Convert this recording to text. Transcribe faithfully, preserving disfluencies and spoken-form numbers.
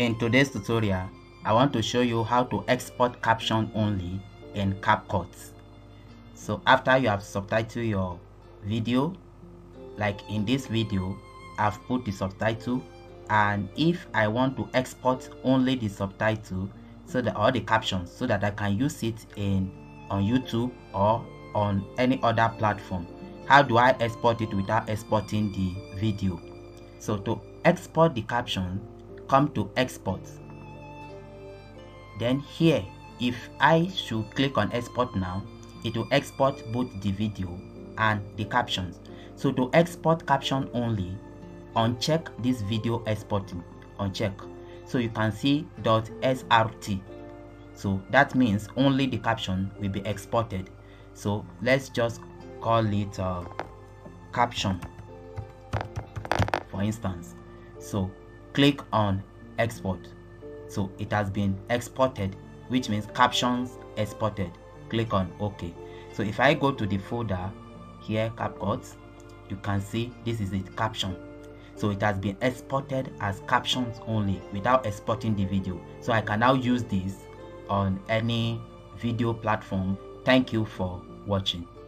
In today's tutorial, I want to show you how to export caption only in CapCut. So after you have subtitled your video, like in this video, I've put the subtitle, and if I want to export only the subtitle, so that all the captions, so that I can use it in on YouTube or on any other platform. How do I export it without exporting the video? So to export the caption, come to export. Then here, if I should click on export now, it will export both the video and the captions. So to export caption only, uncheck this video exporting, uncheck. So you can see .S R T. So that means only the caption will be exported. So let's just call it uh, caption, for instance. So click on export. So it has been exported, which means captions exported. Click on OK. So if I go to the folder here, CapCut, you can see this is it, caption. So it has been exported as captions only without exporting the video. So I can now use this on any video platform. Thank you for watching.